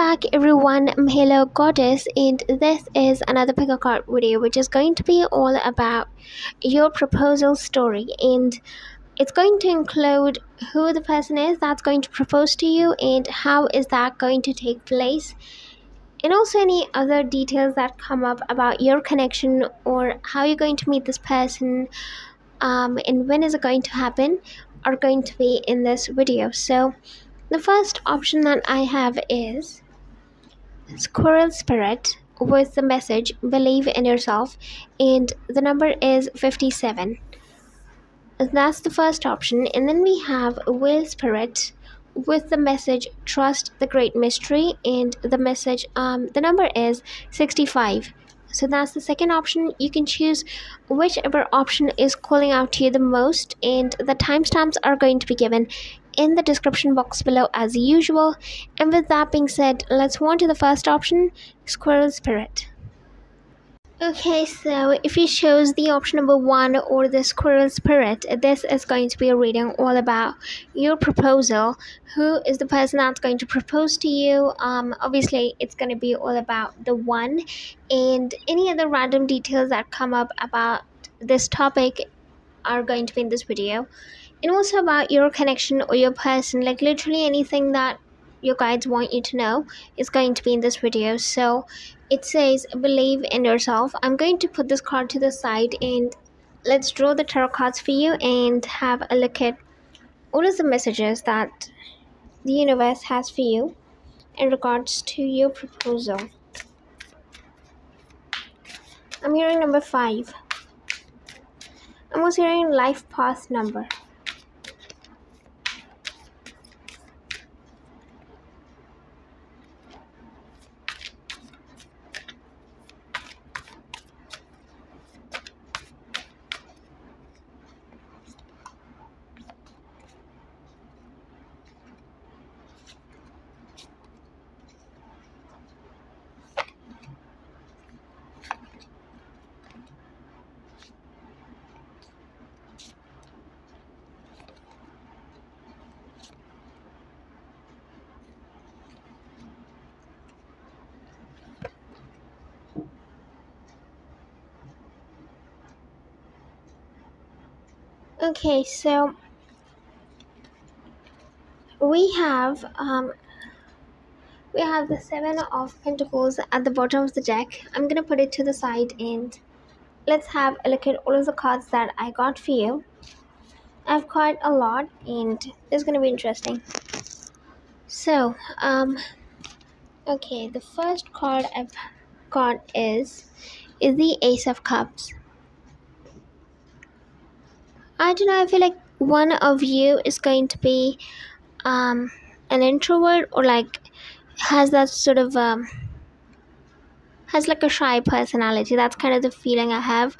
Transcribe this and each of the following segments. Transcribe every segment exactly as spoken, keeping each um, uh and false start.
back everyone, I'm Halo Goddess, and this is another pick a card video which is going to be all about your proposal story, and it's going to include who the person is that's going to propose to you and how is that going to take place, and also any other details that come up about your connection or how you're going to meet this person um, and when is it going to happen are going to be in this video. So the first option that I have is Squirrel Spirit with the message Believe in Yourself, and the number is fifty-seven. That's the first option. And then we have Whale Spirit with the message Trust the Great Mystery, and the message um, the number is sixty-five. So that's the second option. You can choose whichever option is calling out to you the most, and the timestamps are going to be given in the description box below as usual. And with that being said, let's move on to the first option, Squirrel Spirit. Okay, so if you chose the option number one or the Squirrel Spirit, this is going to be a reading all about your proposal. Who is the person that's going to propose to you? Um, obviously, it's going to be all about the one and any other random details that come up about this topic are going to be in this video. And also about your connection or your person, like literally anything that your guides want you to know is going to be in this video. So it says Believe in Yourself. I'm going to put this card to the side and let's draw the tarot cards for you and have a look at all of the messages that the universe has for you in regards to your proposal. I'm hearing number five. I'm also hearing life path number. Okay, so we have um, we have the Seven of Pentacles at the bottom of the deck. I'm going to put it to the side and let's have a look at all of the cards that I got for you. I've got a lot and it's going to be interesting. So, um, okay, the first card I've got is, is the Ace of Cups. I don't know, I feel like one of you is going to be um, an introvert or like has that sort of, um, has like a shy personality. That's kind of the feeling I have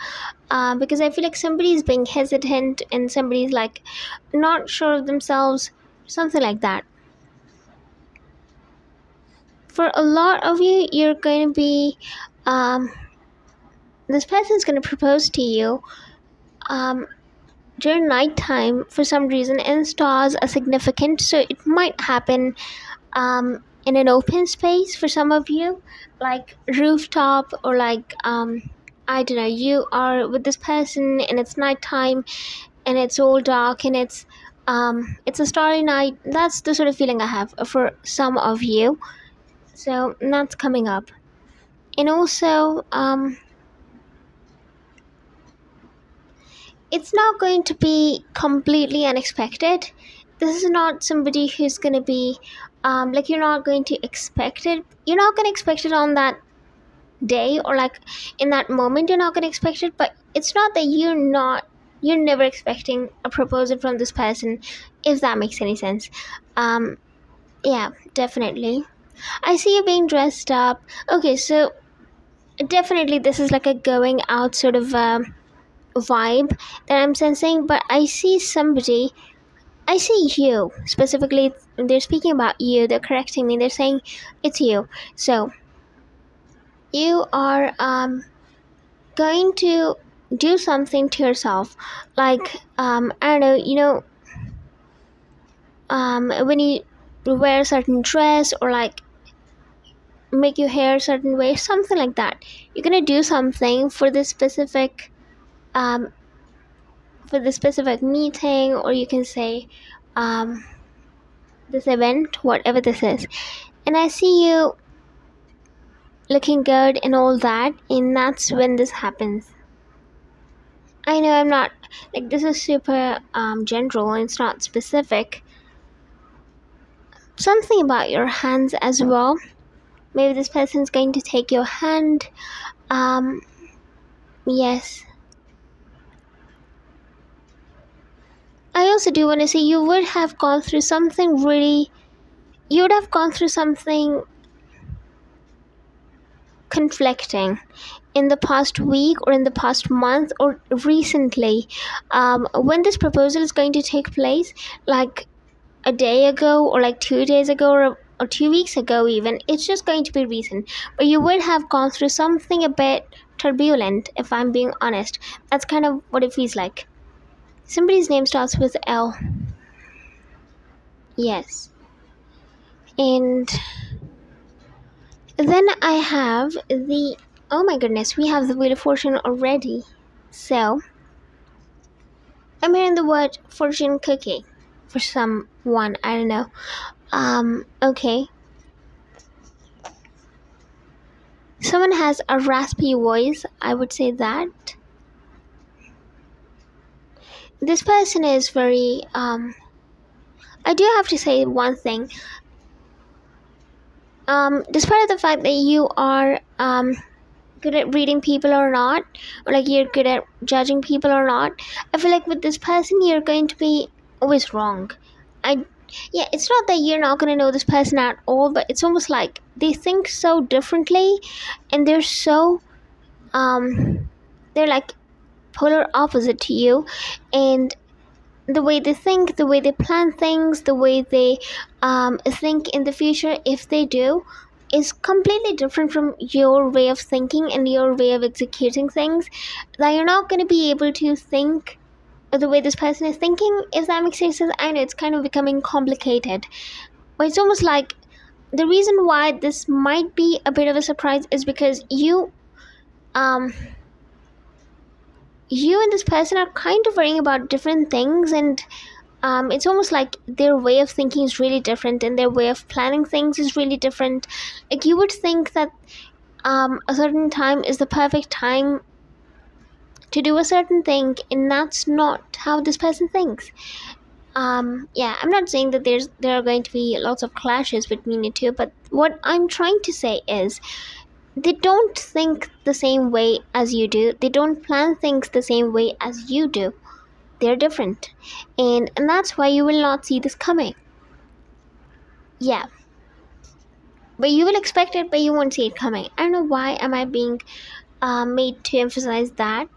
uh, because I feel like somebody's being hesitant and somebody's like not sure of themselves, something like that. For a lot of you, you're going to be, um, this person's going to propose to you Um, during nighttime for some reason, and stars are significant, so it might happen um, in an open space for some of you, like rooftop or like um, I don't know, you are with this person and it's nighttime and it's all dark and it's um, it's a starry night. That's the sort of feeling I have for some of you, so that's coming up. And also um, it's not going to be completely unexpected. This is not somebody who's going to be, um, like, you're not going to expect it. You're not going to expect it on that day or, like, in that moment. You're not going to expect it, but it's not that you're not, you're never expecting a proposal from this person, if that makes any sense. Um, yeah, definitely. I see you being dressed up. Okay, so definitely this is like a going out sort of um, vibe that I'm sensing, but I see somebody, I see you specifically. They're speaking about you, they're correcting me, they're saying it's you. So you are um going to do something to yourself, like um I don't know, you know, um when you wear a certain dress or like make your hair a certain way, something like that. You're gonna do something for this specific um for the specific meeting, or you can say um this event, whatever this is. And I see you looking good and all that, and that's when this happens. I know I'm not, like, this is super um, general, and it's not specific. Something about your hands as well. Maybe this person's going to take your hand. Um, yes. I also do want to say you would have gone through something really, you would have gone through something conflicting in the past week or in the past month or recently. Um, when this proposal is going to take place, like a day ago or like two days ago or, or two weeks ago even, it's just going to be recent. But you would have gone through something a bit turbulent, if I'm being honest. That's kind of what it feels like. Somebody's name starts with L. Yes. And then I have the, oh my goodness, we have the Wheel of Fortune already. So I'm hearing the word fortune cookie for someone, I don't know. Um, okay. Someone has a raspy voice, I would say that. This person is very, um, I do have to say one thing. Um, despite the fact that you are um, good at reading people or not, or like you're good at judging people or not, I feel like with this person, you're going to be always wrong. I, yeah, it's not that you're not going to know this person at all, but it's almost like they think so differently, and they're so, um, they're like polar opposite to you, and the way they think, the way they plan things, the way they um, think in the future, if they do, is completely different from your way of thinking and your way of executing things. That you're not going to be able to think the way this person is thinking, if that makes sense. I know it's kind of becoming complicated, but it's almost like the reason why this might be a bit of a surprise is because you um you and this person are kind of worrying about different things, and um, it's almost like their way of thinking is really different, and their way of planning things is really different. Like, you would think that um, a certain time is the perfect time to do a certain thing, and that's not how this person thinks. Um, yeah, I'm not saying that there's there are going to be lots of clashes between the two, but what I'm trying to say is, they don't think the same way as you do. They don't plan things the same way as you do. They're different. And, and that's why you will not see this coming. Yeah. But you will expect it, but you won't see it coming. I don't know why am I being uh, made to emphasize that.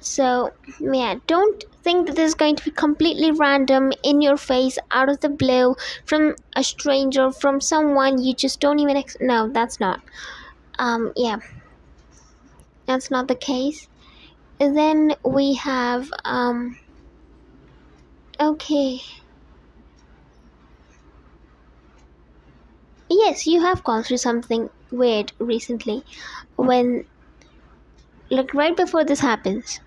So, yeah, don't think that this is going to be completely random, in your face, out of the blue, from a stranger, from someone you just don't even... Ex no, that's not... Um, yeah, that's not the case. And then we have, um, okay. Yes, you have gone through something weird recently when, like, right before this happens.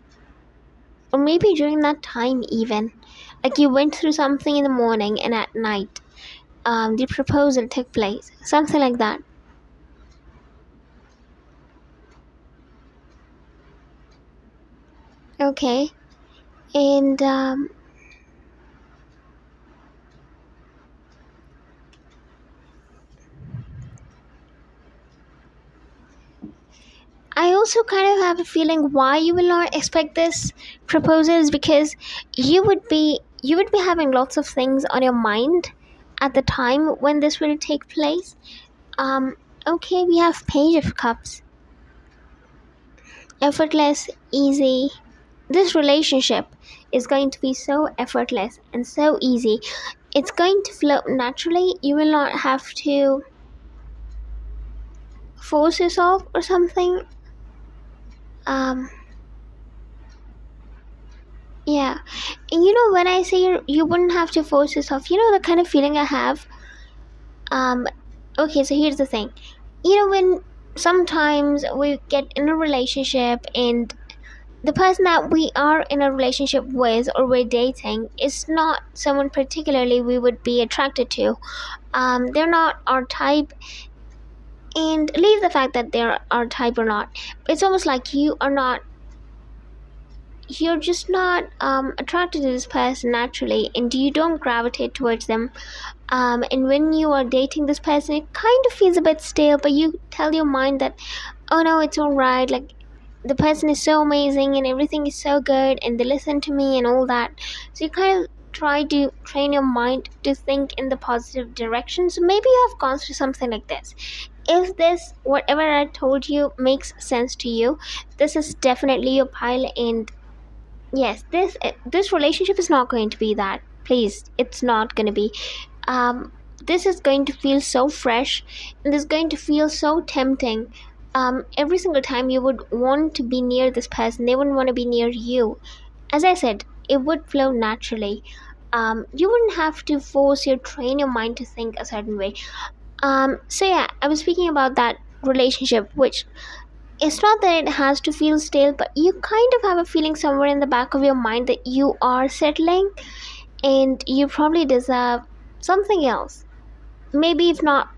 Or maybe during that time even. Like, you went through something in the morning, and at night, um, the proposal took place. Something like that. Okay, and um, I also kind of have a feeling why you will not expect this proposal is because you would be you would be having lots of things on your mind at the time when this will take place. Um, okay, we have Page of Cups. Effortless, easy. This relationship is going to be so effortless and so easy. It's going to flow naturally. You will not have to force yourself or something. Um, yeah. And you know, when I say you're, you wouldn't have to force yourself, you know the kind of feeling I have? Um, okay, so here's the thing. you know, when sometimes we get in a relationship and the person that we are in a relationship with or we're dating is not someone particularly we would be attracted to. Um, they're not our type. And leave the fact that they're our type or not. It's almost like you are not, you're just not um, attracted to this person naturally, and you don't gravitate towards them. Um, and when you are dating this person, it kind of feels a bit stale, but you tell your mind that, oh no, it's all right. Like, the person is so amazing and everything is so good and they listen to me and all that. So you kind of try to train your mind to think in the positive direction. So maybe you have gone through something like this. If this, whatever I told you, makes sense to you, this is definitely your pile. And yes, this this relationship is not going to be that. Please, it's not going to be. Um, this is going to feel so fresh, and this is going to feel so tempting. Um, every single time you would want to be near this person, they wouldn't want to be near you. As I said, it would flow naturally. Um, you wouldn't have to force your train your mind to think a certain way. Um, so yeah, I was speaking about that relationship, which it's not that it has to feel stale, but you kind of have a feeling somewhere in the back of your mind that you are settling and you probably deserve something else. Maybe if not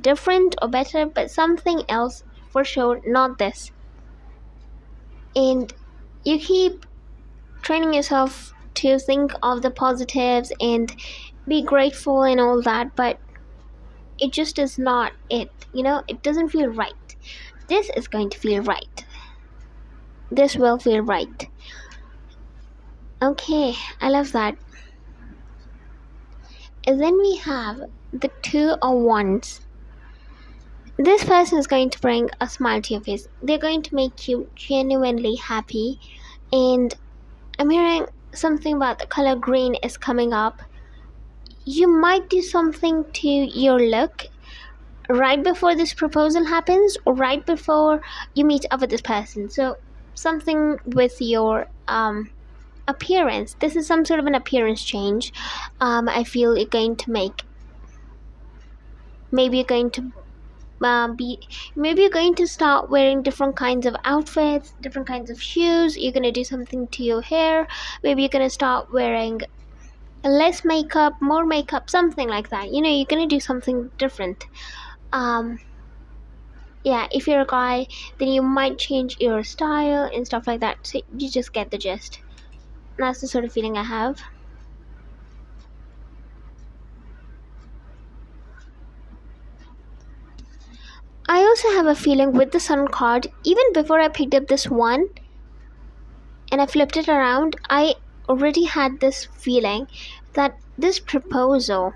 different or better, but something else for sure, not this. And you keep training yourself to think of the positives and be grateful and all that, but it just is not it, you know, it doesn't feel right. This is going to feel right. This will feel right. Okay, I love that. And then we have the two of wands. This person is going to bring a smile to your face. They're going to make you genuinely happy. And I'm hearing something about the color green is coming up. You might do something to your look right before this proposal happens, or right before you meet up with this person. So something with your um, appearance. This is some sort of an appearance change. Um, I feel you're going to make. Maybe you're going to uh, be. Maybe you're going to start wearing different kinds of outfits, different kinds of shoes. You're going to do something to your hair. Maybe you're going to start wearing less makeup, more makeup, something like that. You know, you're gonna do something different. Um, yeah, if you're a guy, then you might change your style and stuff like that. So you just get the gist. That's the sort of feeling I have. I also have a feeling with the sun card, even before I picked up this one and I flipped it around, I already had this feeling that this proposal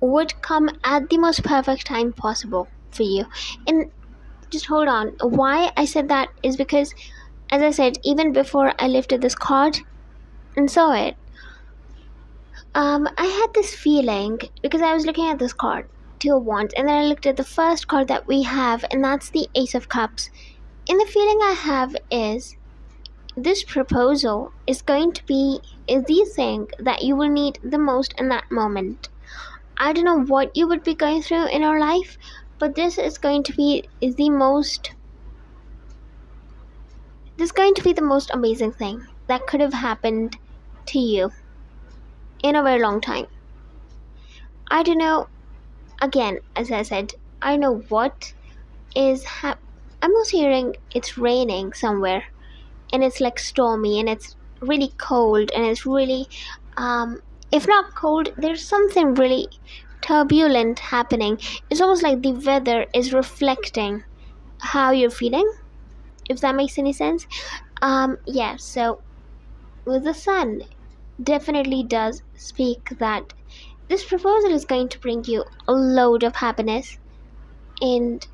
would come at the most perfect time possible for you. And just hold on, why I said that is because, as I said, even before I lifted this card and saw it, um, I had this feeling because I was looking at this card, two of wands, and then I looked at the first card that we have, and that's the ace of cups. And the feeling I have is this proposal is going to be is the thing that you will need the most in that moment. I don't know what you would be going through in your life, but this is going to be is the most this is going to be the most amazing thing that could have happened to you in a very long time. I don't know, again, as I said, I don't know what is hap- I'm also hearing it's raining somewhere. And it's like stormy and it's really cold and it's really, um, if not cold, there's something really turbulent happening. It's almost like the weather is reflecting how you're feeling, if that makes any sense. Um, yeah, so with the sun, definitely does speak that this proposal is going to bring you a load of happiness. And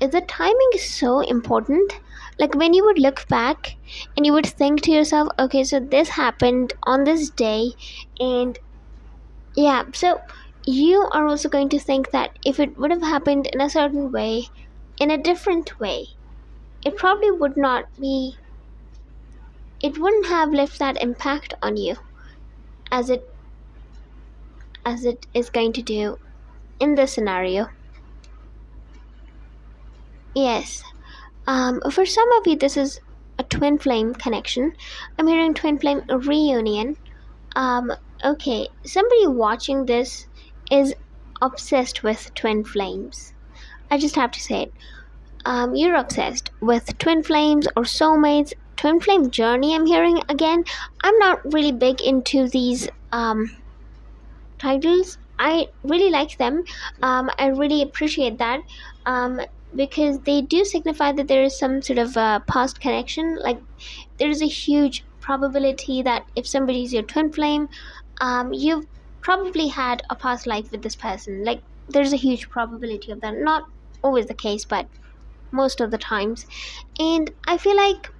the timing is so important. Like, when you would look back and you would think to yourself, okay, so this happened on this day. And yeah, so you are also going to think that if it would have happened in a certain way, in a different way, it probably would not be, it wouldn't have left that impact on you as it, as it is going to do in this scenario. Yes. Um, for some of you, this is a twin flame connection. I'm hearing twin flame reunion. Um, okay, somebody watching this is obsessed with twin flames. I just have to say it. Um, you're obsessed with twin flames or soulmates. Twin flame journey, I'm hearing again. I'm not really big into these um, titles. I really like them. Um, I really appreciate that. Um, because they do signify that there is some sort of uh, past connection. Like, there is a huge probability that if somebody's your twin flame, um, you've probably had a past life with this person. Like, there's a huge probability of that. Not always the case, but most of the times. And I feel like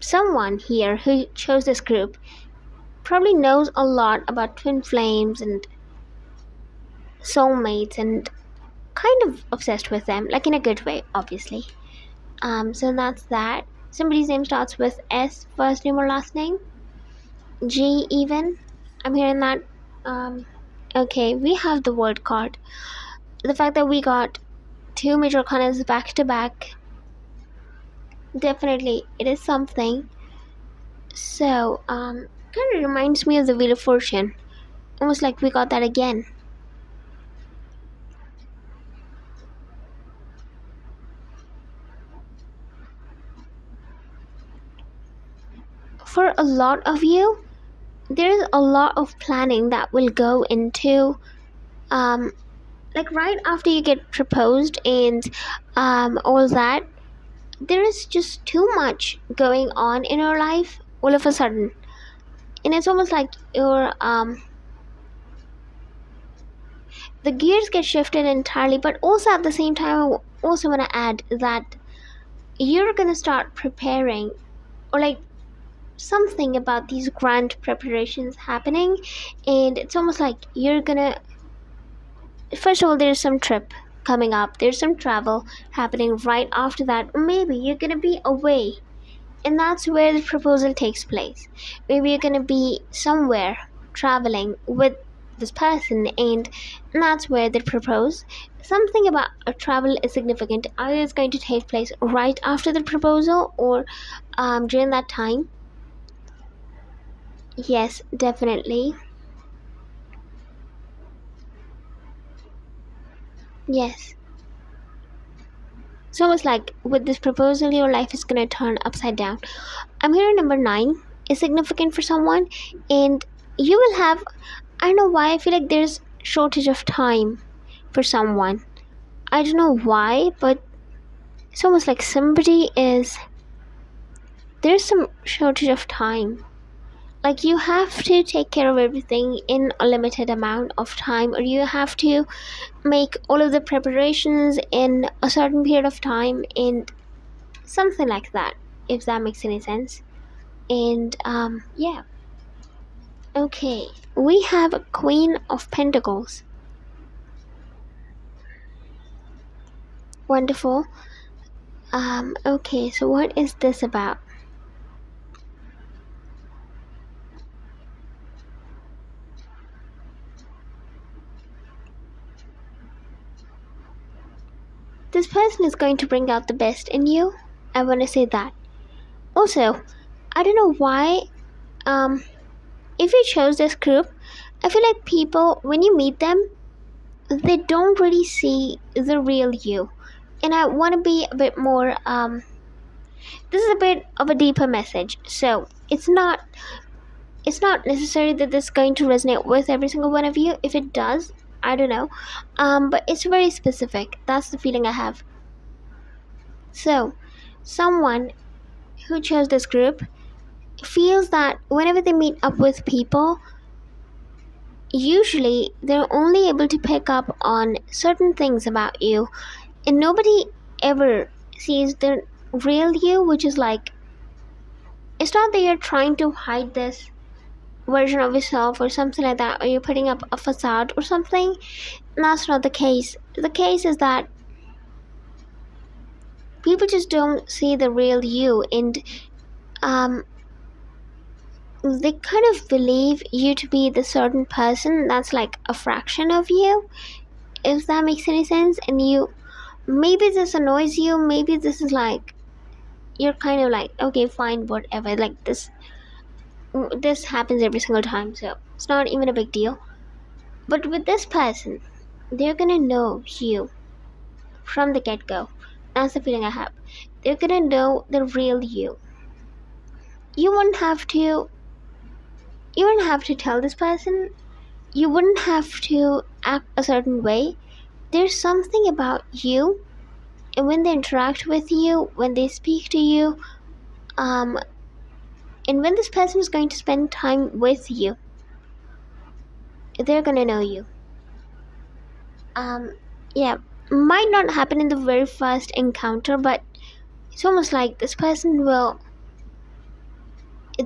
someone here who chose this group probably knows a lot about twin flames and soulmates and kind of obsessed with them, like in a good way, obviously. Um, so that's that. Somebody's name starts with S, first name or last name. G even. I'm hearing that. Um, okay, we have the word card. The fact that we got two major arcanas back to back, definitely it is something. So, um, kind of reminds me of the Wheel of Fortune. Almost like we got that again. For a lot of you, there's a lot of planning that will go into, um, like right after you get proposed and um, all that. There is just too much going on in your life all of a sudden. And it's almost like your, um, the gears get shifted entirely, but also at the same time, I also want to add that you're going to start preparing, or like, something about these grand preparations happening. And it's almost like you're gonna, first of all, there's some trip coming up, there's some travel happening right after that. Maybe you're gonna be away, and that's where the proposal takes place. Maybe you're gonna be somewhere traveling with this person, and that's where they propose. Something about a travel is significant. Either it's going to take place right after the proposal or um, during that time. Yes, definitely. Yes. It's almost like with this proposal, your life is going to turn upside down. I'm hearing number nine is significant for someone, and you will have, I don't know why, I feel like there's shortage of time for someone. I don't know why, but it's almost like somebody is, there's some shortage of time. Like, you have to take care of everything in a limited amount of time, or you have to make all of the preparations in a certain period of time, and something like that, if that makes any sense. And, um, yeah. Okay, we have a Queen of Pentacles. Wonderful. Um, okay, so what is this about? This person is going to bring out the best in you. I want to say that. Also, I don't know why, um, if you chose this group, I feel like people, when you meet them, they don't really see the real you. And I want to be a bit more, um, this is a bit of a deeper message. So, it's not, it's not necessary that this is going to resonate with every single one of you. If it does, I don't know, um, but it's very specific. That's the feeling I have. So, someone who chose this group feels that whenever they meet up with people, usually they're only able to pick up on certain things about you, and nobody ever sees the real you, which is like, it's not that you're trying to hide this version of yourself or something like that, or you're putting up a facade or something. That's not the case. The case is that people just don't see the real you, and um, they kind of believe you to be the certain person that's like a fraction of you, if that makes any sense. And you maybe this annoys you, maybe this is like, you're kind of like, okay, fine, whatever, like this this happens every single time, so it's not even a big deal. But with this person, they're gonna know you from the get-go. That's the feeling I have. They're gonna know the real you. You wouldn't have to you wouldn't have to tell this person, you wouldn't have to act a certain way. There's something about you, and when they interact with you, when they speak to you, um and when this person is going to spend time with you, they're gonna know you. Um, yeah, might not happen in the very first encounter, but it's almost like this person will,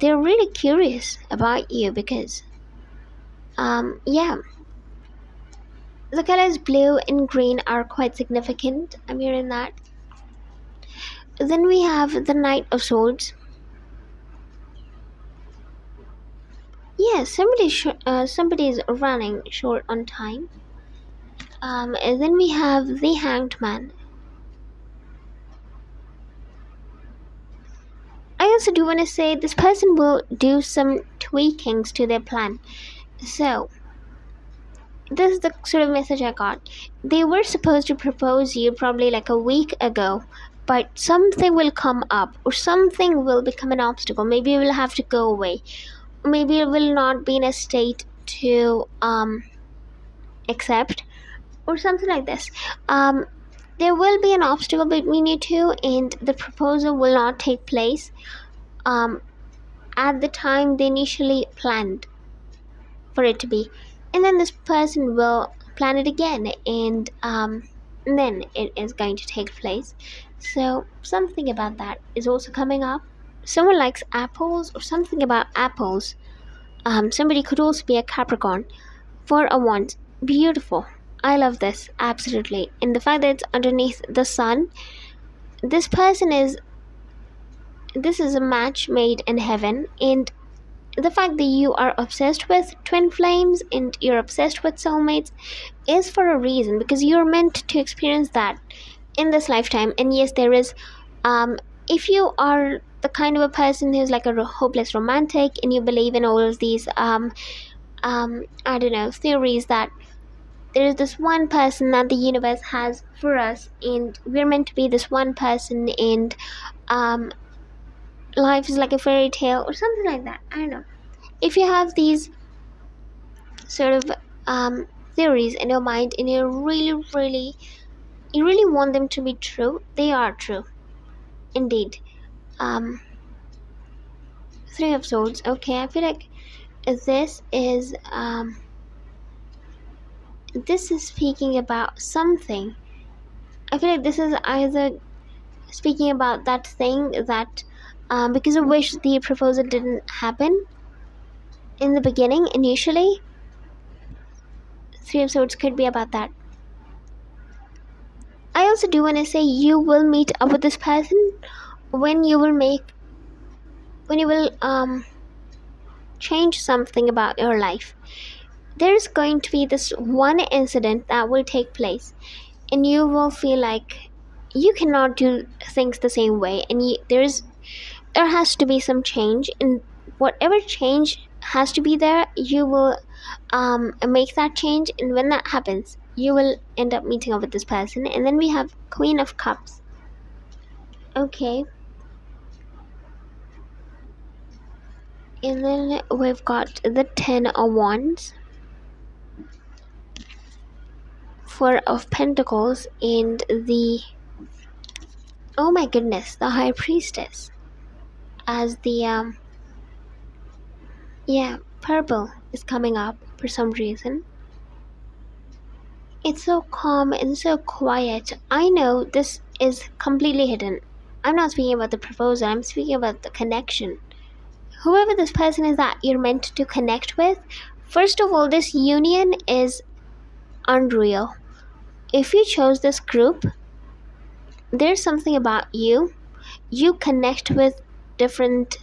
they're really curious about you because, um, yeah. The colors blue and green are quite significant. I'm hearing that. Then we have the Knight of Swords. Yeah, somebody sh- uh, somebody is running short on time. Um, and then we have the Hanged Man. I also do want to say this person will do some tweakings to their plan. So, this is the sort of message I got. They were supposed to propose you probably like a week ago, but something will come up or something will become an obstacle. Maybe you will have to go away. Maybe you will not be in a state to um, accept or something like this. Um, there will be an obstacle between you two and the proposal will not take place um, at the time they initially planned for it to be. And then this person will plan it again and, um, and then it is going to take place. So something about that is also coming up. Someone likes apples or something about apples. Um, somebody could also be a Capricorn for a once. Beautiful. I love this. Absolutely. And the fact that it's underneath the sun. This person is... This is a match made in heaven. And the fact that you are obsessed with twin flames and you're obsessed with soulmates is for a reason. Because you're meant to experience that in this lifetime. And yes, there is... Um, if you are... the kind of a person who's like a hopeless romantic and you believe in all of these um um I don't know theories that there is this one person that the universe has for us and we're meant to be this one person and um life is like a fairy tale or something like that. I don't know. If you have these sort of um theories in your mind and you really really you really want them to be true, they are true indeed. Um, Three of Swords. Okay, I feel like this is, um, this is speaking about something. I feel like this is either speaking about that thing that, um, because of which the proposal didn't happen in the beginning, initially. Three of Swords could be about that. I also do want to say you will meet up with this person when you will make when you will um change something about your life. There is going to be this one incident that will take place and you will feel like you cannot do things the same way and you, there is there has to be some change, and whatever change has to be there, you will um make that change, and when that happens you will end up meeting up with this person. And then we have Queen of Cups. Okay. And then we've got the Ten of Wands, Four of Pentacles, and the, oh my goodness, the High Priestess as the, um, yeah, purple is coming up for some reason. It's so calm and so quiet. I know this is completely hidden. I'm not speaking about the proposal, I'm speaking about the connection. Whoever this person is that you're meant to connect with, first of all, this union is unreal. If you chose this group, there's something about you. You connect with different,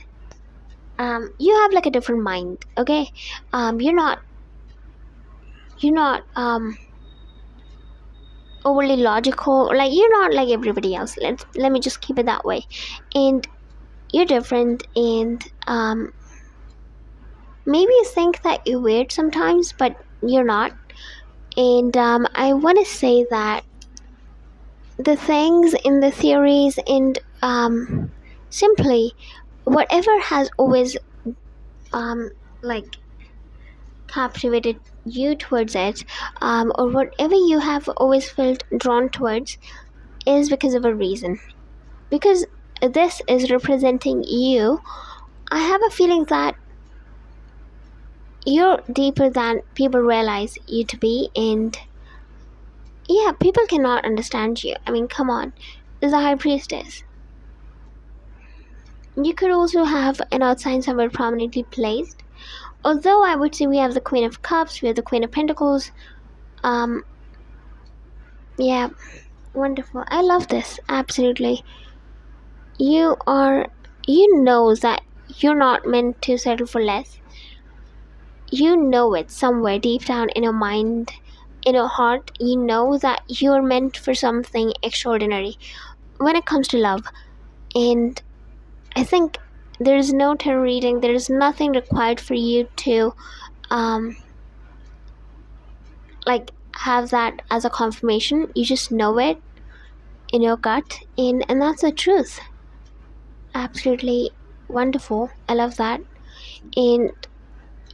um, you have like a different mind, okay? Um, you're not, you're not, um, overly logical, like you're not like everybody else. Let's let me just keep it that way. And you're different, and um maybe you think that you're weird sometimes, but you're not. And um I want to say that the things in the theories and um simply whatever has always um like captivated you towards it, um, or whatever you have always felt drawn towards, is because of a reason. Because this is representing you, I have a feeling that you're deeper than people realize you to be. And yeah, people cannot understand you. I mean, come on, the High Priestess. You could also have an Earth sign somewhere prominently placed. Although I would say we have the Queen of Cups, we have the Queen of Pentacles. Um, yeah, wonderful. I love this, absolutely. You are, you know that you're not meant to settle for less. You know it somewhere deep down in your mind, in your heart. You know that you're meant for something extraordinary when it comes to love. And I think there is no tarot reading. There is nothing required for you to, um, like, have that as a confirmation. You just know it in your gut, and, and that's the truth. Absolutely wonderful. I love that. And,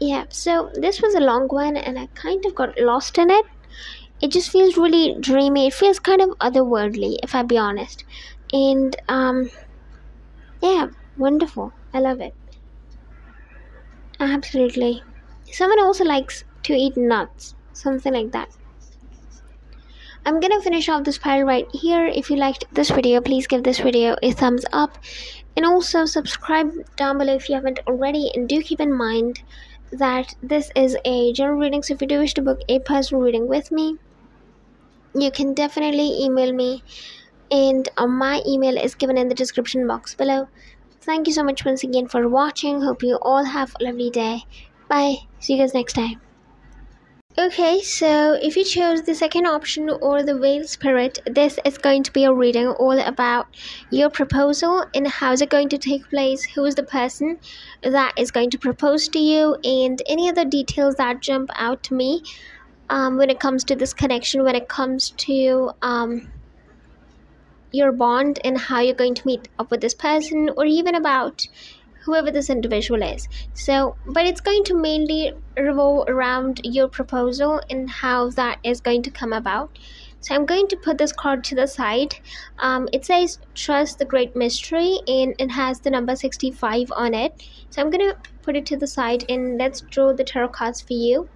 yeah, so this was a long one, and I kind of got lost in it. It just feels really dreamy. It feels kind of otherworldly, if I be honest. And, um, yeah. Wonderful. I love it. Absolutely. Someone also likes to eat nuts. Something like that. I'm going to finish off this pile right here. If you liked this video, please give this video a thumbs up. And also subscribe down below if you haven't already. And do keep in mind that this is a general reading. So if you do wish to book a personal reading with me, you can definitely email me. And my email is given in the description box below. Thank you so much once again for watching. Hope you all have a lovely day. Bye. See you guys next time. Okay, so if you chose the second option, or the Veiled Spirit, this is going to be a reading all about your proposal and how is it going to take place, who is the person that is going to propose to you, and any other details that jump out to me um, when it comes to this connection, when it comes to um, your bond and how you're going to meet up with this person, or even about whoever this individual is. So, but it's going to mainly revolve around your proposal and how that is going to come about. So I'm going to put this card to the side. Um, it says Trust the Great Mystery, and it has the number sixty-five on it. So I'm going to put it to the side, and let's draw the tarot cards for you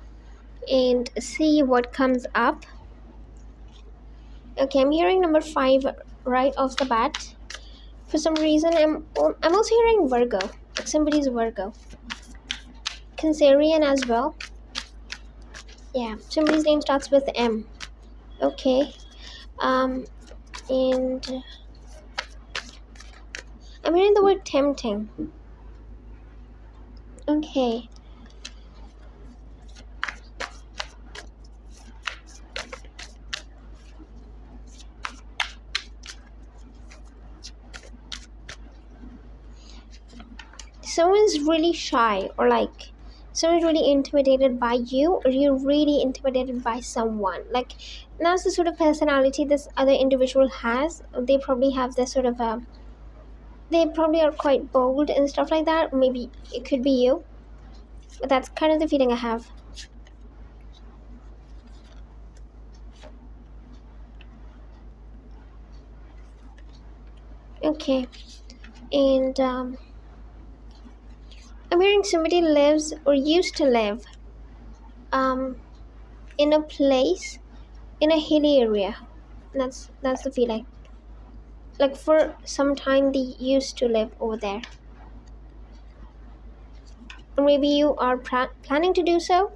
and see what comes up. Okay, I'm hearing number five right off the bat. For some reason, I'm I'm also hearing Virgo. Like somebody's Virgo. Cancerian as well. Yeah, somebody's name starts with M. Okay. Um, and I'm hearing the word tempting. Okay. Someone's really shy, or like someone's really intimidated by you, or you're really intimidated by someone. Like, that's the sort of personality this other individual has. They probably have this sort of a, they probably are quite bold and stuff like that. Maybe it could be you, but that's kind of the feeling I have. Okay, and um I'm hearing somebody lives, or used to live, um, in a place, in a hilly area. That's that's the feeling. Like, for some time they used to live over there. Maybe you are planning to do so.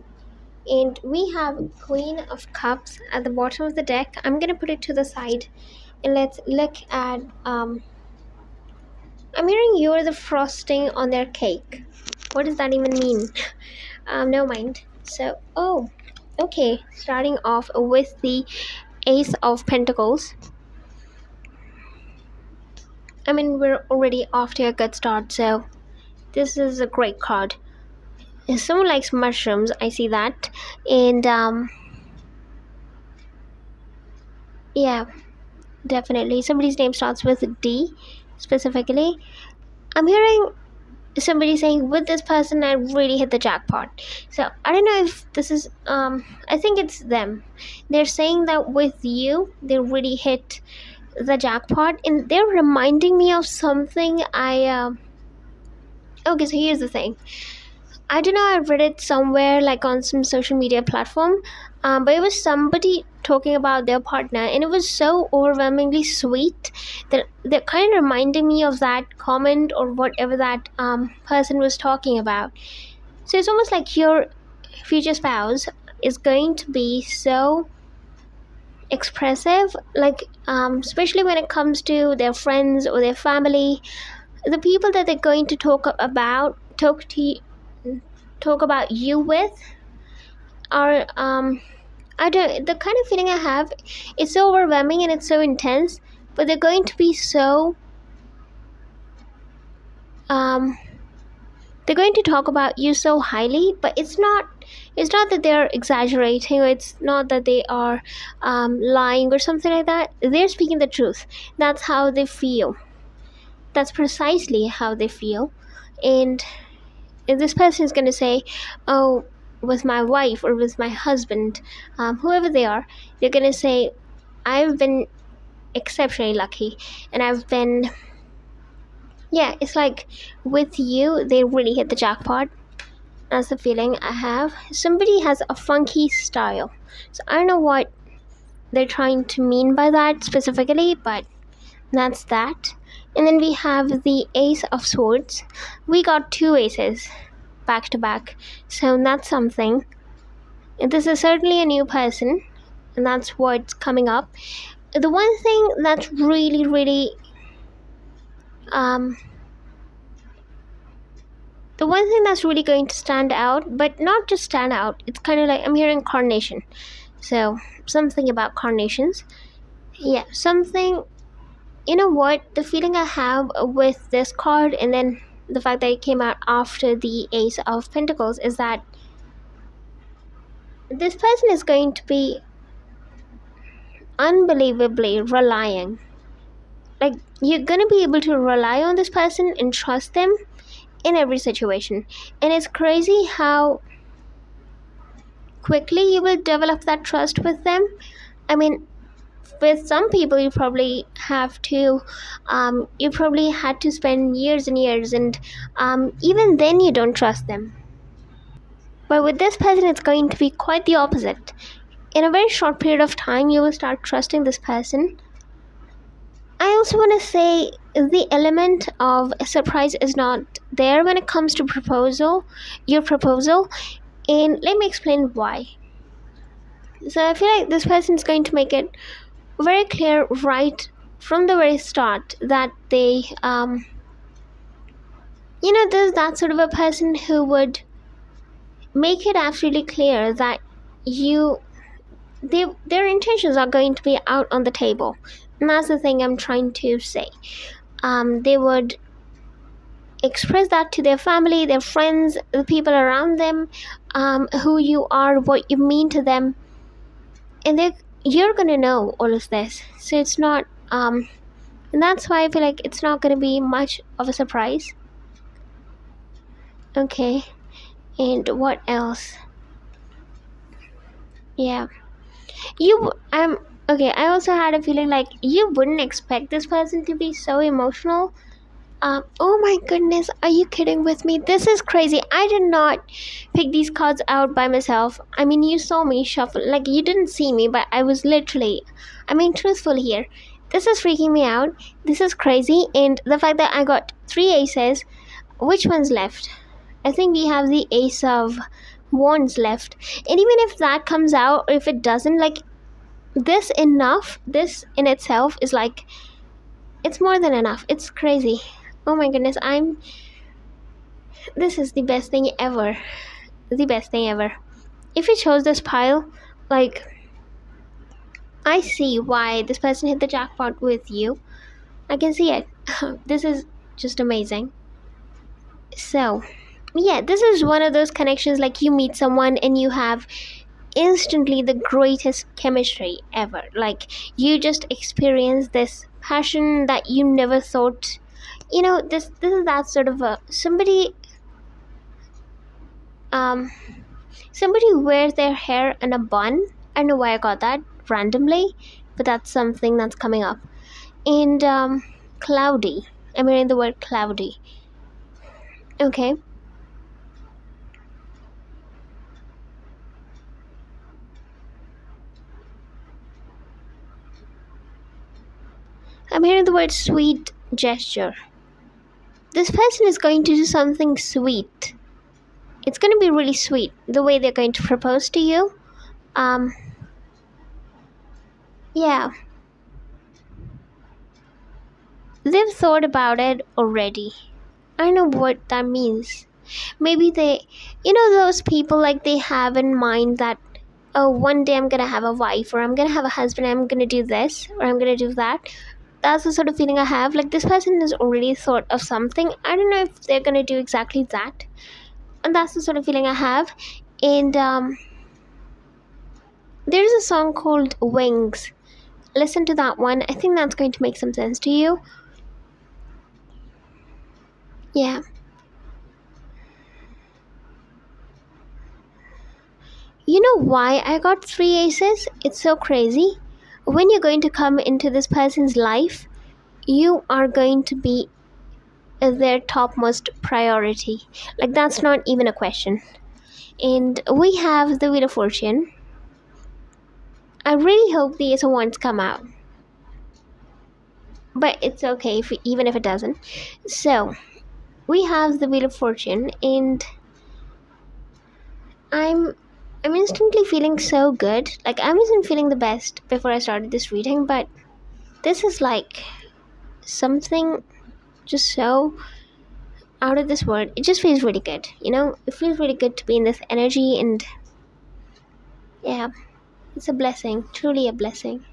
And we have Queen of Cups at the bottom of the deck. I'm going to put it to the side. And let's look at... Um, I'm hearing you are the frosting on their cake. What does that even mean? um, never mind. So, oh, okay. Starting off with the Ace of Pentacles. I mean, we're already off to a good start, so this is a great card. Someone likes mushrooms, I see that. And um yeah, definitely somebody's name starts with D specifically. I'm hearing somebody saying, with this person I really hit the jackpot. So I don't know if this is um I think it's them. They're saying that with you they really hit the jackpot, and they're reminding me of something I um uh... okay, so here's the thing. I don't know, I read it somewhere, like on some social media platform, um, but it was somebody talking about their partner, and it was so overwhelmingly sweet that they're kind of reminding me of that comment or whatever that um, person was talking about. So it's almost like your future spouse is going to be so expressive, like um, especially when it comes to their friends or their family, the people that they're going to talk about, talk to you, talk about you with are um I don't the kind of feeling I have, it's so overwhelming and it's so intense, but they're going to be so um they're going to talk about you so highly, but it's not it's not that they're exaggerating, or it's not that they are um lying or something like that. They're speaking the truth. That's how they feel. That's precisely how they feel. And if this person is going to say, oh, with my wife or with my husband, um, whoever they are, they're going to say, I've been exceptionally lucky, and I've been, yeah, it's like with you, they really hit the jackpot. That's the feeling I have. Somebody has a funky style. So I don't know what they're trying to mean by that specifically, but that's that. And then we have the Ace of Swords. We got two aces back to back, so that's something. And this is certainly a new person, and that's what's coming up. The one thing that's really, really, um, the one thing that's really going to stand out, but not just stand out, it's kind of like, I'm hearing carnation. So, something about carnations. Yeah, something. You know what, the feeling I have with this card, and then the fact that it came out after the Ace of Pentacles, is that this person is going to be unbelievably relying. Like, you're going to be able to rely on this person and trust them in every situation. And it's crazy how quickly you will develop that trust with them. I mean, with some people you probably have to um, you probably had to spend years and years, and um, even then you don't trust them. But with this person it's going to be quite the opposite. In a very short period of time you will start trusting this person. I also want to say the element of a surprise is not there when it comes to proposal your proposal, and let me explain why. So I feel like this person is going to make it very clear right from the very start that they um you know there's that sort of a person who would make it absolutely clear that you they their intentions are going to be out on the table. And that's the thing I'm trying to say. Um they would express that to their family, their friends, the people around them, um who you are, what you mean to them, and they you're gonna know all of this. So it's not um and that's why I feel like it's not gonna be much of a surprise. Okay, and what else? Yeah, you um okay, I also had a feeling like you wouldn't expect this person to be so emotional. Um oh my goodness, are you kidding with me? This is crazy. I did not pick these cards out by myself. I mean, you saw me shuffle, like you didn't see me, but I was literally, I mean, truthful here. This is freaking me out. This is crazy. And the fact that I got three aces, which one's left? I think we have the Ace of Wands left. And even if that comes out, or if it doesn't, like this enough, this in itself is like, it's more than enough. It's crazy. Oh my goodness, I'm this is the best thing ever. The best thing ever. If you chose this pile, like I see why this person hit the jackpot with you. I can see it. This is just amazing. So, yeah, this is one of those connections, like you meet someone and you have instantly the greatest chemistry ever. Like, you just experience this passion that you never thought, you know, this this is that sort of a somebody um somebody wears their hair in a bun. I don't know why I got that randomly, but that's something that's coming up. And um cloudy. I'm hearing the word cloudy. Okay. I'm hearing the word sweet gesture. This person is going to do something sweet. It's going to be really sweet, the way they're going to propose to you. Um, yeah. They've thought about it already. I don't know what that means. Maybe they, you know, those people, like, they have in mind that, oh, one day I'm going to have a wife, or I'm going to have a husband, I'm going to do this, or I'm going to do that. That's the sort of feeling I have. Like, this person has already thought of something. I don't know if they're going to do exactly that. And that's the sort of feeling I have. And um, there's a song called Wings. Listen to that one. I think that's going to make some sense to you. Yeah. You know why I got three aces? It's so crazy. When you're going to come into this person's life, you are going to be their topmost priority. Like, that's not even a question. And we have the Wheel of Fortune. I really hope the Ace of Wands come out. But it's okay, if, even if it doesn't. So, we have the Wheel of Fortune, and I'm... I'm instantly feeling so good. Like, I wasn't feeling the best before I started this reading, but this is like something just so out of this world. It just feels really good, you know? It feels really good to be in this energy, and yeah, it's a blessing, truly a blessing.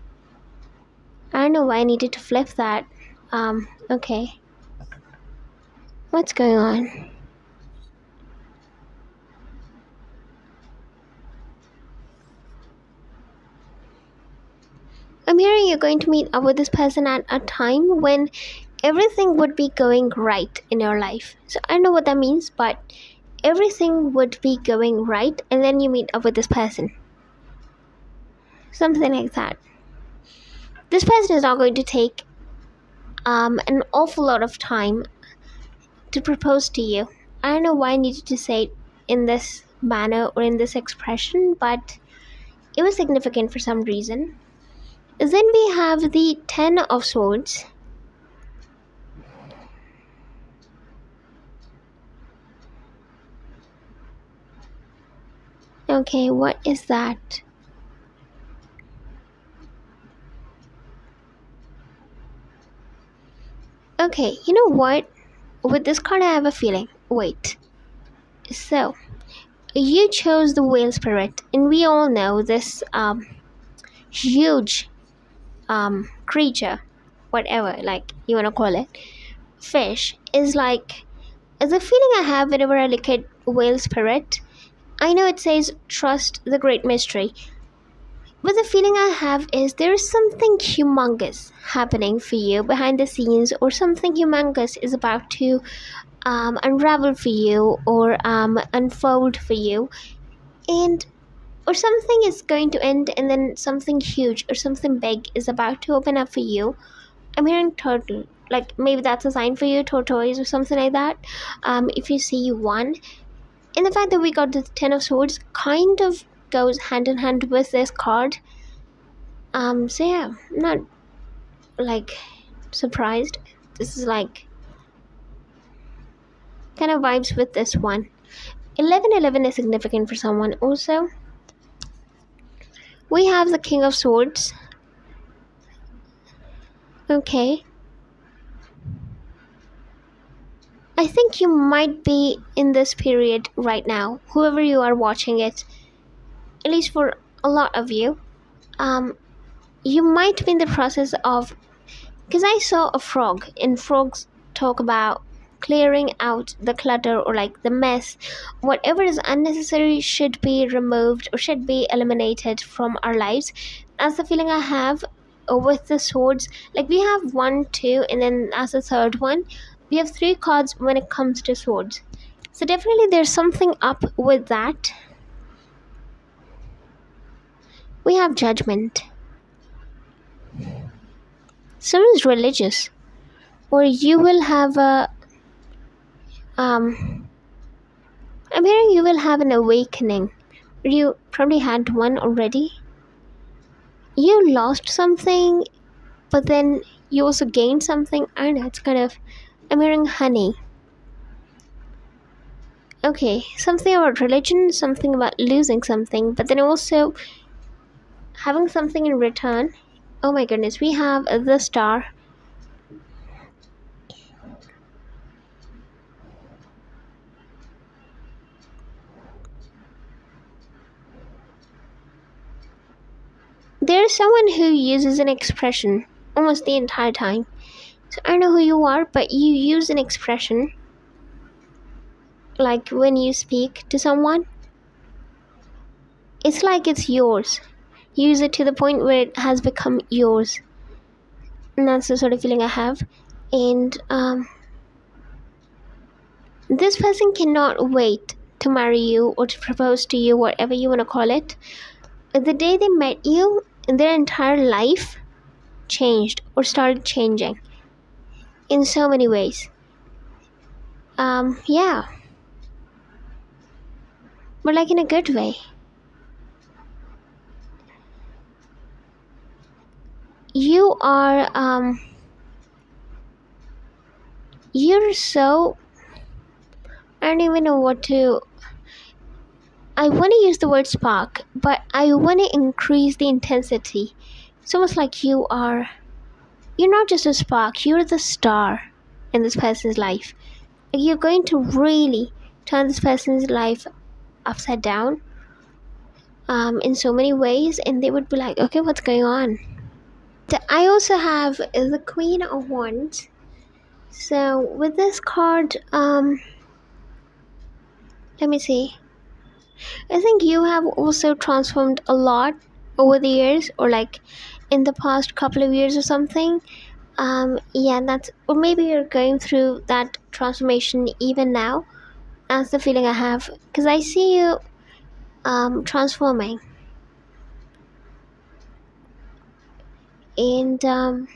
I don't know why I needed to flip that. Um, okay. What's going on? I'm hearing you're going to meet up with this person at a time when everything would be going right in your life. So I don't know what that means, but everything would be going right, and then you meet up with this person. Something like that. This person is not going to take um, an awful lot of time to propose to you. I don't know why I needed to say it in this manner or in this expression, but it was significant for some reason. Then we have the Ten of Swords. Okay, what is that? Okay, you know what? With this card, I have a feeling. Wait. So, you chose the Whale Spirit, and we all know this um, huge... Um, creature, whatever, like you want to call it, fish, is like, is a feeling I have whenever I look at Whale Spirit. I know it says trust the great mystery, but the feeling I have is there is something humongous happening for you behind the scenes, or something humongous is about to um, unravel for you, or um, unfold for you, and or something is going to end, and then something huge or something big is about to open up for you. I'm hearing turtle. Like, maybe that's a sign for you, tortoise or something like that. Um, if you see one. And the fact that we got the Ten of Swords kind of goes hand in hand with this card. Um, so yeah, I'm not, like, surprised. This is, like, kind of vibes with this one. eleven eleven is significant for someone also. We have the King of Swords. Okay. I think you might be in this period right now, whoever you are watching it, at least for a lot of you. Um, you might be in the process of, because I saw a frog, and frogs talk about clearing out the clutter or like the mess. Whatever is unnecessary should be removed or should be eliminated from our lives. That's the feeling I have with the swords. Like we have one, two, and then as a third one, we have three cards when it comes to swords. So definitely there's something up with that. We have judgment. Someone's religious, or you will have a um I'm hearing you will have an awakening. You probably had one already. You lost something, but then you also gained something. I don't know, it's kind of, I'm hearing honey. Okay, something about religion, something about losing something, but then also having something in return. Oh my goodness, we have the star. There's someone who uses an expression almost the entire time. So I don't know who you are, but you use an expression like when you speak to someone. It's like it's yours. Use it to the point where it has become yours. And that's the sort of feeling I have. And um, this person cannot wait to marry you or to propose to you, whatever you want to call it. The day they met you, their entire life changed or started changing in so many ways. Um, yeah. But like in a good way. You are, um, you're so, I don't even know what to, I want to use the word spark, but I want to increase the intensity. It's almost like you are, you're not just a spark, you're the star in this person's life. You're going to really turn this person's life upside down um, in so many ways, and they would be like, okay, what's going on? I also have the Queen of Wands. So with this card, um, let me see. I think you have also transformed a lot over the years, or like in the past couple of years or something. Um, yeah, that's, or maybe you're going through that transformation even now. That's the feeling I have, because I see you um, transforming. And um,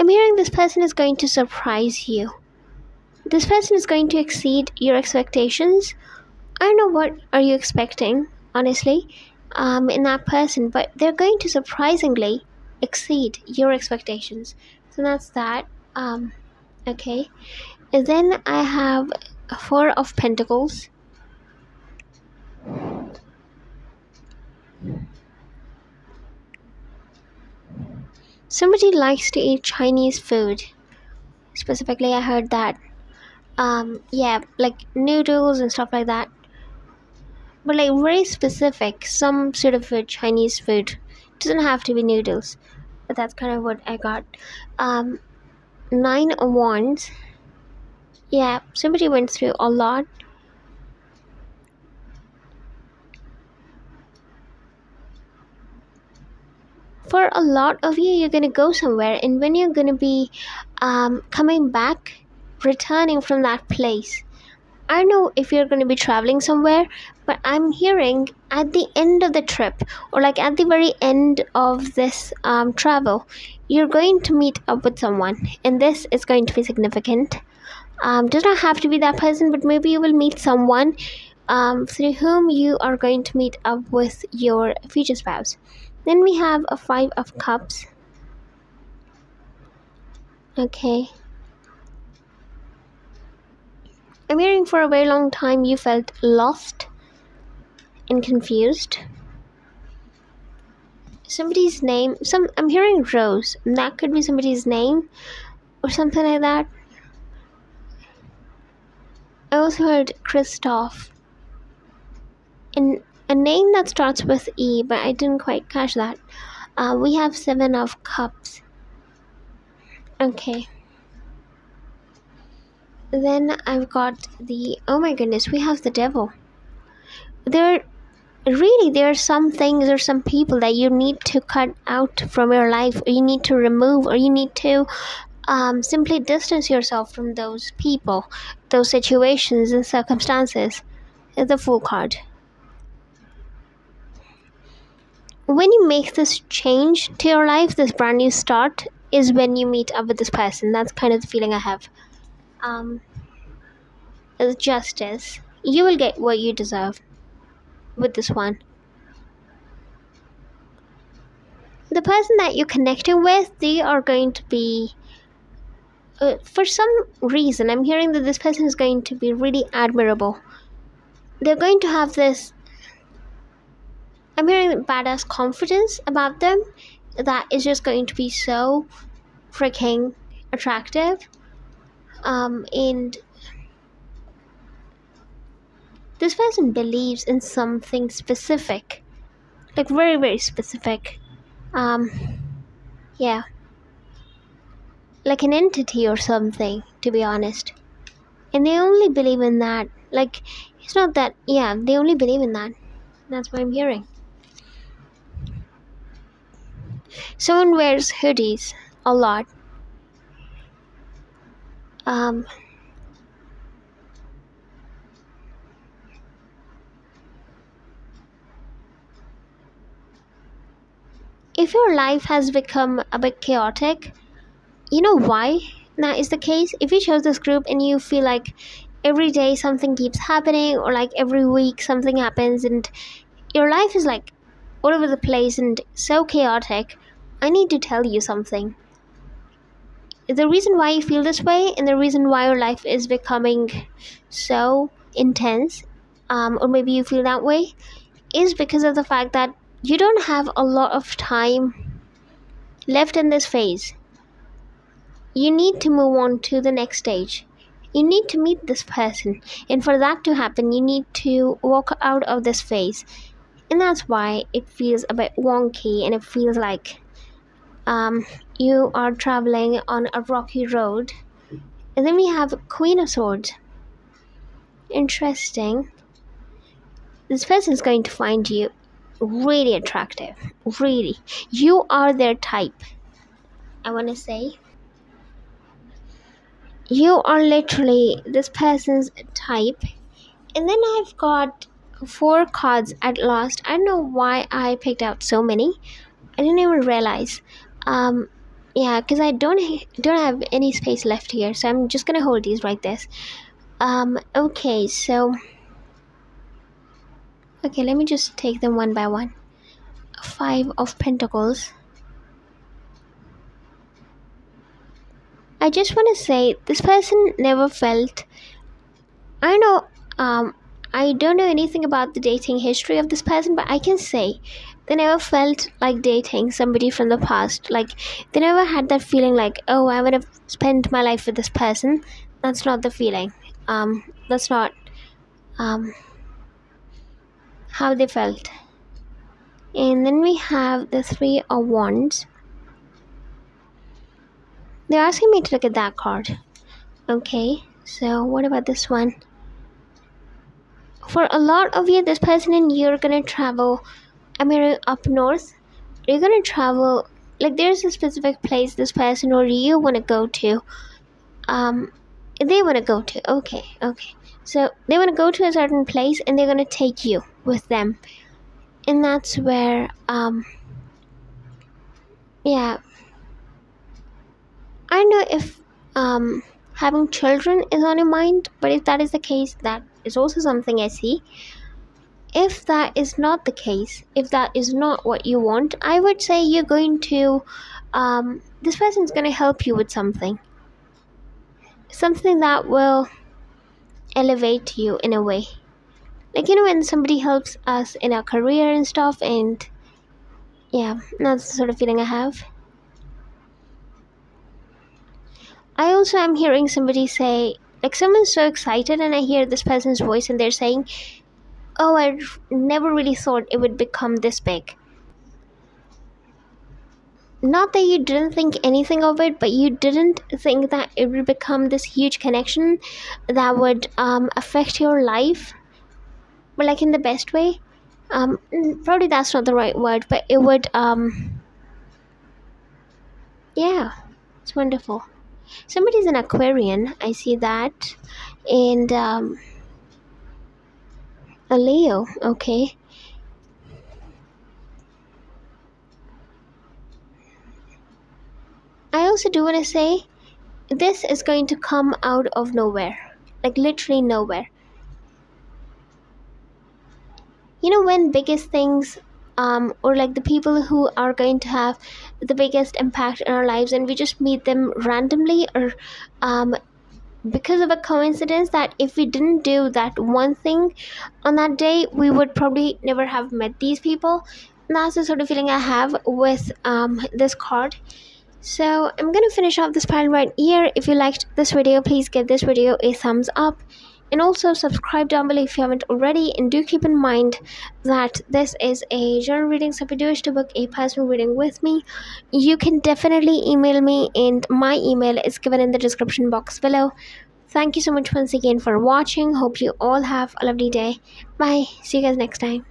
I'm hearing this person is going to surprise you. This person is going to exceed your expectations. I don't know what are you expecting, honestly, um, in that person, but they're going to surprisingly exceed your expectations. So that's that. Um, okay. And then I have Four of Pentacles. Somebody likes to eat Chinese food. Specifically, I heard that. Um, yeah, like noodles and stuff like that. But like very specific, some sort of food, Chinese food. Doesn't have to be noodles. But that's kind of what I got. Um, Nine of Wands. Yeah, somebody went through a lot. For a lot of you, you're going to go somewhere. And when you're going to be um, coming back, returning from that place. I don't know if you're going to be traveling somewhere, but I'm hearing at the end of the trip, or like at the very end of this um, travel, you're going to meet up with someone, and this is going to be significant. Um, does not have to be that person, but maybe you will meet someone um, through whom you are going to meet up with your future spouse. Then we have a Five of Cups. Okay. I'm hearing for a very long time you felt lost and confused. Somebody's name, some I'm hearing Rose, and that could be somebody's name or something like that. I also heard Christoph, and a name that starts with E, but I didn't quite catch that. Uh, we have Seven of Cups. Okay. Then I've got the, oh my goodness, we have the Devil. There, really, there are some things or some people that you need to cut out from your life, or you need to remove, or you need to um, simply distance yourself from those people, those situations and circumstances. The Fool card. When you make this change to your life, this brand new start, is when you meet up with this person. That's kind of the feeling I have. Um, justice. You will get what you deserve with this one. The person that you're connecting with, they are going to be, uh, for some reason, I'm hearing that this person is going to be really admirable. They're going to have this, I'm hearing badass confidence about them that is just going to be so freaking attractive. Um, and this person believes in something specific, like very, very specific. Um, yeah, like an entity or something, to be honest. And they only believe in that. Like, it's not that, yeah, they only believe in that. That's what I'm hearing. Someone wears hoodies a lot. Um, if your life has become a bit chaotic, you know why that is the case? If you chose this group and you feel like every day something keeps happening, or like every week something happens, and your life is like all over the place and so chaotic, I need to tell you something. The reason why you feel this way, and the reason why your life is becoming so intense, um, or maybe you feel that way, is because of the fact that you don't have a lot of time left in this phase. You need to move on to the next stage. You need to meet this person. And for that to happen, you need to walk out of this phase. And that's why it feels a bit wonky, and it feels like Um, you are traveling on a rocky road. And then we have Queen of Swords. Interesting. This person is going to find you really attractive. Really. You are their type. I want to say. You are literally this person's type. And then I've got four cards at last. I don't know why I picked out so many. I didn't even realize. Um, yeah, because I don't don't have any space left here, so I'm just gonna hold these like this. Um, okay, so okay, let me just take them one by one. Five of Pentacles. I just want to say this person never felt. I know. Um, I don't know anything about the dating history of this person, but I can say they never felt like dating somebody from the past. Like, they never had that feeling like, oh, I would have spent my life with this person. That's not the feeling. Um, that's not um, how they felt. And then we have the Three of Wands. They're asking me to look at that card. Okay, so what about this one? For a lot of you, this person and you're going to travel. I'm hearing up north. You're going to travel, like there's a specific place this person or you want to go to. Um, they want to go to, okay, okay. So they want to go to a certain place and they're going to take you with them. And that's where, um, yeah. I don't know if um, having children is on your mind, but if that is the case, that is also something I see. If that is not the case, if that is not what you want, I would say you're going to, um, this person's going to help you with something. Something that will elevate you in a way. Like, you know, when somebody helps us in our career and stuff, and yeah, that's the sort of feeling I have. I also am hearing somebody say, like someone's so excited and I hear this person's voice and they're saying, Oh, I never really thought it would become this big. Not that you didn't think anything of it, but you didn't think that it would become this huge connection that would um, affect your life, but like in the best way. Um, probably that's not the right word, but it would, um, yeah, it's wonderful. Somebody's an Aquarian, I see that, and um, a Leo, okay. I also do want to say, this is going to come out of nowhere, like literally nowhere. You know when biggest things, um, or like the people who are going to have the biggest impact in our lives, and we just meet them randomly, or um, because of a coincidence that if we didn't do that one thing on that day, we would probably never have met these people. And that's the sort of feeling I have with um, this card. So I'm going to finish off this pile right here. If you liked this video, please give this video a thumbs up. And also subscribe down below if you haven't already, and do keep in mind that this is a journal reading, so if you do wish to book a personal reading with me, you can definitely email me, and my email is given in the description box below. Thank you so much once again for watching. Hope you all have a lovely day. Bye. See you guys next time.